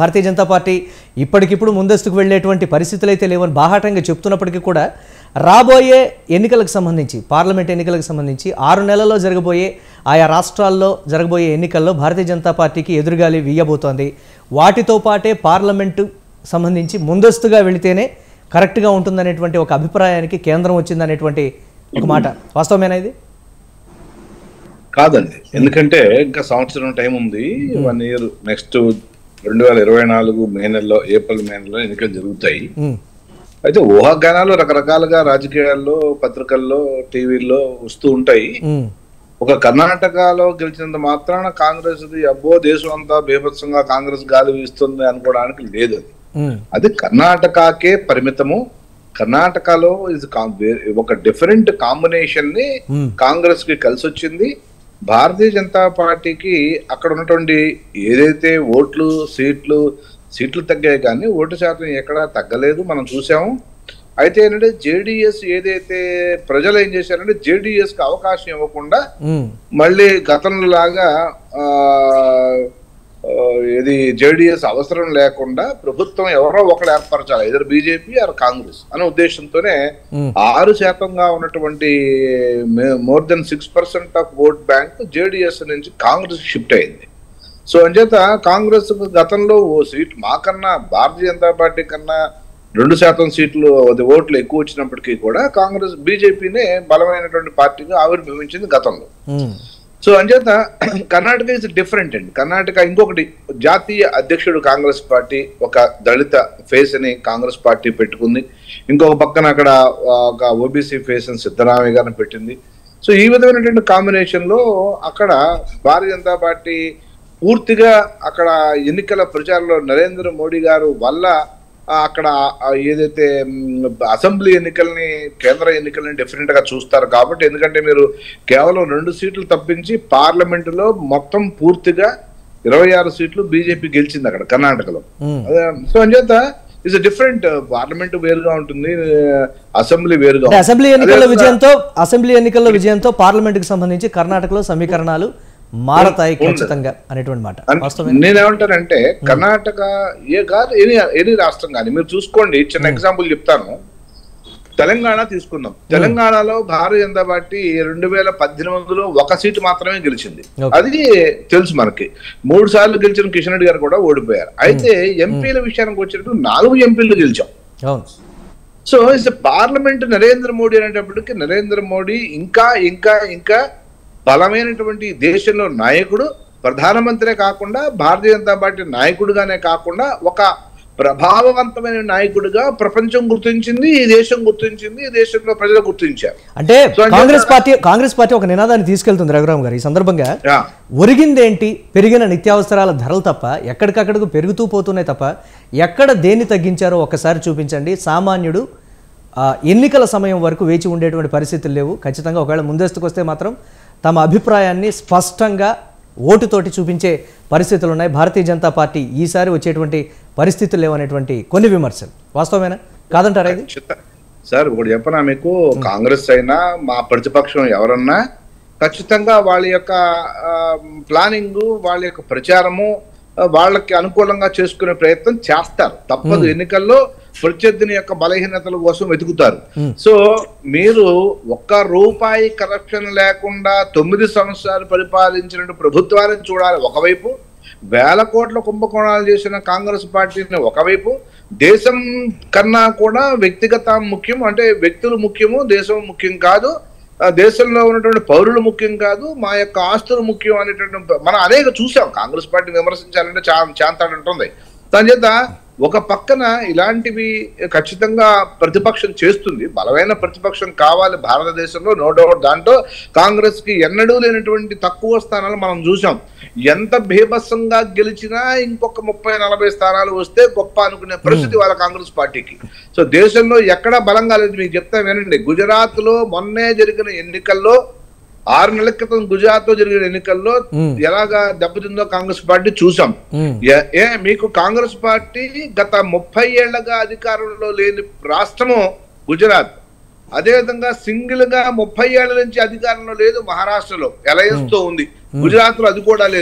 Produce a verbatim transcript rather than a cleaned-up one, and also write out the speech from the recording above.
భారతీయ Janata party ఇప్పటికిప్పుడు ముందస్తుకు వెళ్ళేటువంటి పరిస్థితులైతే లేవని బాహాటంగా చెప్తున్నప్పటికీ కూడా రాబోయే ఎన్నికలకు సంబంధించి పార్లమెంట్ ఎన్నికలకు సంబంధించి ఆరు నెలల్లో జరగబోయే ఆయా రాష్ట్రాల్లో జరగబోయే ఎన్నికల్లో భారతీయ జనతా పార్టీకి ఎదురుగాలి వీయబోతోంది. వాటితో పాటే పార్లమెంటు సంబంధించి ముందస్తుగా వెళితేనే కరెక్ట్గా ఉంటుందనేటువంటి ఒక అభిప్రాయానికి కేంద్రం వచ్చిందనేటువంటి ఒక మాట వాస్తవమేనా? ఇది కాదండి, ఎందుకంటే ఇంకా సంవత్సరం టైం ఉంది. వన్ ఇయర్ నెక్స్ట్ రెండు వేల ఇరవై నాలుగు మే నెలలో ఏప్రిల్ మే నెలలో ఎన్నికలు జరుగుతాయి. అయితే ఊహాగానాలు రకరకాలుగా రాజకీయాల్లో పత్రికల్లో టీవీల్లో వస్తూ ఉంటాయి. ఒక కర్ణాటకలో గెలిచినంత మాత్రాన కాంగ్రెస్ అబ్బో దేశం అంతా బీభత్సంగా కాంగ్రెస్ గాలి వీస్తుంది అనుకోవడానికి లేదు. అది అది కర్ణాటకకే పరిమితము. కర్ణాటకలో ఇది ఒక డిఫరెంట్ కాంబినేషన్ ని కాంగ్రెస్ కి కలిసి వచ్చింది. భారతీయ జనతా పార్టీకి అక్కడ ఉన్నటువంటి ఏదైతే ఓట్లు సీట్లు సీట్లు తగ్గాయి కానీ ఓటు శాతం ఎక్కడా తగ్గలేదు, మనం చూసాము. అయితే ఏంటంటే జేడిఎస్ ఏదైతే ప్రజలు ఏం చేశారంటే జేడిఎస్ కి అవకాశం ఇవ్వకుండా మళ్ళీ గతంలో లాగా ఆ ఇది జేడిఎస్ అవసరం లేకుండా ప్రభుత్వం ఎవరో ఒకరు ఏర్పరచాలి, ఇద్దరు బీజేపీ ఆర్ కాంగ్రెస్ అనే ఉద్దేశంతోనే ఆరు శాతంగా ఉన్నటువంటి more then six percent of vote bank JDS నుంచి కాంగ్రెస్ షిఫ్ట్ అయింది. సో అంచేత కాంగ్రెస్ గతంలో ఓ సీట్ మాకన్నా భారతీయ జనతా పార్టీ కన్నా రెండు శాతం సీట్లు అది ఓట్లు ఎక్కువ వచ్చినప్పటికీ కూడా కాంగ్రెస్ బీజేపీనే బలమైనటువంటి పార్టీగా ఆవిర్భవించింది గతంలో. సో అంచేత కర్ణాటక ఇస్ డిఫరెంట్ అండి. కర్ణాటక ఇంకొకటి, జాతీయ అధ్యక్షుడు కాంగ్రెస్ పార్టీ ఒక దళిత ఫేస్ అని కాంగ్రెస్ పార్టీ పెట్టుకుంది. ఇంకొక పక్కన అక్కడ ఒక ఓబీసీ ఫేస్ అని సిద్ధరామయ్య గారిని పెట్టింది. సో ఈ విధమైనటువంటి కాంబినేషన్ లో అక్కడ భారతీయ జనతా పార్టీ పూర్తిగా అక్కడ ఎన్నికల ప్రచారంలో నరేంద్ర మోడీ గారు వల్ల అక్కడ ఏదైతే అసెంబ్లీ ఎన్నికల్ని కేంద్ర ఎన్నికల్ని డిఫరెంట్ గా చూస్తారు కాబట్టి, ఎందుకంటే మీరు కేవలం రెండు సీట్లు తప్పించి పార్లమెంటులో మొత్తం పూర్తిగా ఇరవై ఆరు సీట్లు బీజేపీ గెలిచింది అక్కడ కర్ణాటకలో. సో అంచేత ఇట్స్ డిఫరెంట్, పార్లమెంట్ వేరుగా ఉంటుంది, అసెంబ్లీ వేరుగా. అసెంబ్లీ ఎన్నికల విజయంతో అసెంబ్లీ ఎన్నికల విజయంతో పార్లమెంట్ కి సంబంధించి కర్ణాటకలో సమీకరణాలు మారతాయి ఖచ్చితంగా అనేటువంటి మాట. నేనేమంటానంటే కర్ణాటక ఏ కాదు ఎనీ ఎనీ రాష్ట్రం కానీ మీరు చూసుకోండి. చిన్న ఎగ్జాంపుల్ చెప్తాను, తెలంగాణ తీసుకుందాం. తెలంగాణలో భారతీయ జనతా పార్టీ రెండు వేల పద్దెనిమిదిలో ఒక సీటు మాత్రమే గెలిచింది, అది తెలుసు మనకి. మూడు సార్లు గెలిచిన కిషన్ రెడ్డి గారు కూడా ఓడిపోయారు. అయితే ఎంపీల విషయానికి వచ్చినప్పుడు నాలుగు ఎంపీలు గెలిచాం. So is parliament Narendra Modi అనేటప్పటికి నరేంద్ర మోడీ ఇంకా ఇంకా ఇంకా బలమైనటువంటి దేశంలో నాయకుడు, ప్రధానమంత్రే కాకుండా భారతీయ జనతా పార్టీ నాయకుడుగానే కాకుండా ఒక ప్రభావవంతమైన నాయకుడిగా ప్రపంచం గుర్తించింది, ఈ దేశం గుర్తించింది, ఈ దేశంలో ప్రజలు గుర్తించారు. అంటే కాంగ్రెస్ పార్టీ కాంగ్రెస్ పార్టీ ఒక నినాదాన్ని తీసుకెళ్తుంది రఘురామ్ గారు. ఈ సందర్భంగా ఒరిగిందేంటి, పెరిగిన నిత్యావసరాల ధరలు తప్ప, ఎక్కడికక్కడికి పెరుగుతూ పోతున్నాయి తప్ప ఎక్కడ దేన్ని తగ్గించారో ఒకసారి చూపించండి. సామాన్యుడు ఎన్నికల సమయం వరకు వేచి ఉండేటువంటి పరిస్థితులు లేవు. ఖచ్చితంగా ఒకవేళ ముందస్తుకు వస్తే మాత్రం తమ అభిప్రాయాన్ని స్పష్టంగా ఓటుతోటి చూపించే పరిస్థితులు ఉన్నాయి. భారతీయ జనతా పార్టీ ఈసారి వచ్చేటువంటి పరిస్థితులు లేవనేటువంటి కొన్ని విమర్శలు వాస్తవమేనా కాదంటారా? సార్ ఒకటి చెప్పనా మీకు, కాంగ్రెస్ అయినా మా ప్రతిపక్షం ఎవరన్నా ఖచ్చితంగా వాళ్ళ యొక్క ప్లానింగ్ వాళ్ళ యొక్క ప్రచారము వాళ్ళకి అనుకూలంగా చేసుకునే ప్రయత్నం చేస్తారు, తప్పదు. ఎన్నికల్లో ప్రత్యర్థిని యొక్క బలహీనతల కోసం వెతుకుతారు. సో మీరు ఒక్క రూపాయి కరప్షన్ లేకుండా తొమ్మిది సంవత్సరాలు పరిపాలించిన ప్రభుత్వాన్ని చూడాలి ఒకవైపు, వేల కోట్ల కుంభకోణాలు చేసిన కాంగ్రెస్ పార్టీని ఒకవైపు, దేశం కన్నా కూడా వ్యక్తిగత ముఖ్యం, అంటే వ్యక్తులు ముఖ్యము, దేశం ముఖ్యం కాదు, దేశంలో ఉన్నటువంటి పౌరులు ముఖ్యం కాదు, మా యొక్క ఆస్తులు ముఖ్యం అనేటువంటి మనం అనేక చూసాం. కాంగ్రెస్ పార్టీని విమర్శించాలంటే చా చాంతాడు ఉంటుంది. దాని చేత ఒక పక్కన ఇలాంటివి ఖచ్చితంగా ప్రతిపక్షం చేస్తుంది, బలమైన ప్రతిపక్షం కావాలి భారతదేశంలో, నో డౌట్. దాంట్లో కాంగ్రెస్ కి ఎన్నడూ లేనటువంటి తక్కువ స్థానాలు మనం చూసాం. ఎంత బీభత్సంగా గెలిచినా ఇంకొక ముప్పై నలభై స్థానాలు వస్తే గొప్ప అనుకునే పరిస్థితి వాళ్ళ కాంగ్రెస్ పార్టీకి. సో దేశంలో ఎక్కడా బలంగా లేదు. మీకు చెప్తాం ఏనండి, గుజరాత్ లో మొన్నే జరిగిన ఎన్నికల్లో, ఆరు నెలల క్రితం గుజరాత్ లో జరిగిన ఎన్నికల్లో ఎలాగా దెబ్బతిందో కాంగ్రెస్ పార్టీ చూసాం. ఏ మీకు కాంగ్రెస్ పార్టీ గత ముప్పై ఏళ్లగా అధికారంలో లేని రాష్ట్రము గుజరాత్, అదేవిధంగా సింగిల్ గా ముప్పై ఏళ్ల నుంచి అధికారంలో లేదు మహారాష్ట్రలో, ఎలయన్స్ తో ఉంది, గుజరాత్ లో అది కూడా లేదు.